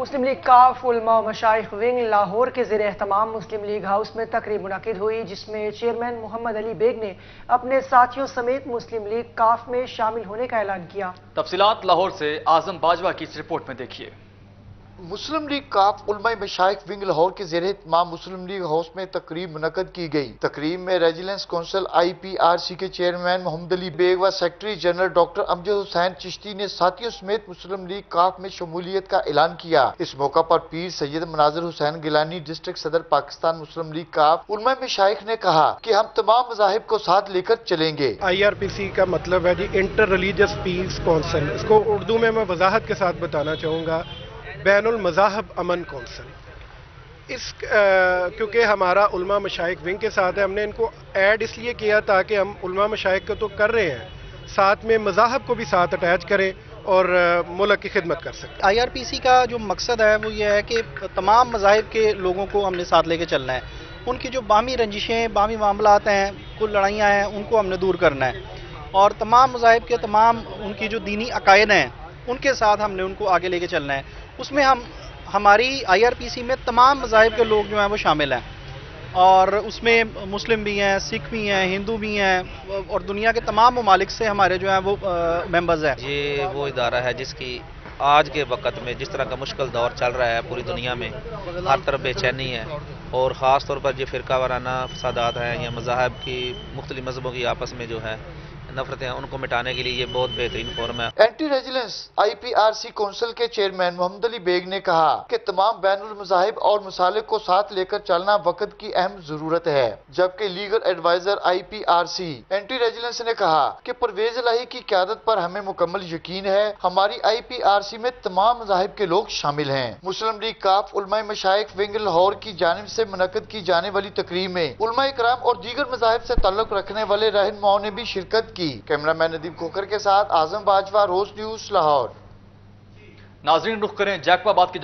मुस्लिम लीग काफ उल मशाइख विंग लाहौर के ज़ेरे एहतमाम मुस्लिम लीग हाउस में तकरीब मुनाकिद हुई, जिसमें चेयरमैन मोहम्मद अली बेग ने अपने साथियों समेत मुस्लिम लीग काफ में शामिल होने का ऐलान किया। तफसीलात लाहौर से आजम बाजवा की इस रिपोर्ट में देखिए। मुस्लिम लीग काफ उलमाए मशाइख विंग लाहौर के ज़ेरे एहतमाम मुस्लिम लीग हाउस में तकरीब मुनक़द की गई। तकरीब में रेजिडेंस काउंसिल IPRC के चेयरमैन मोहम्मद अली बेग व secretary general doctor Amjad Hussain Chishti ने साथियों समेत मुस्लिम लीग काफ में शमूलियत का ऐलान किया। इस मौका पर पीर सैद मनाजर हुसैन गिलानी डिस्ट्रिक्ट सदर पाकिस्तान मुस्लिम लीग काफ उलमाए मशाइख ने कहा कि हम तमाम मज़ाहिब को साथ लेकर चलेंगे। IRPC का मतलब है जी इंटर रिलीजियस पीस काउंसिल। इसको उर्दू में मैं वजाहत के साथ बताना चाहूँगा, बैनुल मज़ाहब अमन काउंसिल। इस क्योंकि हमारा उलमा मशाइख विंग के साथ है, हमने इनको ऐड इसलिए किया ताकि हम उलमा मशाइख को तो कर रहे हैं, साथ में मज़ाहब को भी साथ अटैच करें और मुल्क की खिदमत कर सकते हैं। IRPC का जो मकसद है वो ये है कि तमाम मज़ाहिब के लोगों को हमने साथ लेके चलना है। उनकी जो बामी रंजिशें, बामी मामलात हैं, कुल लड़ाइयाँ हैं, उनको हमने दूर करना है और तमाम मज़ाहिब के तमाम उनकी जो दीनी अकायद हैं उनके साथ हमने उनको आगे लेके चलना है। उसमें हमारी IRPC में तमाम मज़ाहिब के लोग जो हैं वो शामिल हैं और उसमें मुस्लिम भी हैं, सिख भी हैं, हिंदू भी हैं और दुनिया के तमाम ममालिक से हमारे जो हैं वो मेंबर्स हैं। ये वो इदारा है जिसकी आज के वक्त में जिस तरह का मुश्किल दौर चल रहा है पूरी दुनिया में, हर तरफ बेचैनी है और ख़ास तौर पर ये फ़िरका वाराना फसादात हैं या मज़ाहब की मुख्तलिफ मज़हबों की आपस में जो है नफरतें, उनको मिटाने के लिए ये बहुत बेहतरीन फॉर्म है। एंटी रेजिलेंस IPRC काउंसिल के चेयरमैन मोहम्मद अली बेग ने कहा कि तमाम बैनुल मज़ाहिब और मसालिक को साथ लेकर चलना वक्त की अहम जरूरत है, जबकि legal adviser IPRC anti resilience ने कहा कि परवेज इलाही की क़यादत पर हमें मुकम्मल यकीन है। हमारी IPRC में तमाम मज़ाहिब के लोग शामिल हैं। मुस्लिम लीग काफ उलमाए मशाइख विंग लाहौर की जानिब से मुनक़द की जाने वाली तकरीब में उलमाए इकराम और दीगर मज़ाहिब से ताल्लुक़ रखने वाले रहनुमाओं ने भी शिरकत की। कैमरामैन अदीब खोकर के साथ आजम बाजवा, रोज न्यूज, लाहौर। नाज़रीन रुख करें जैकबाबाद की।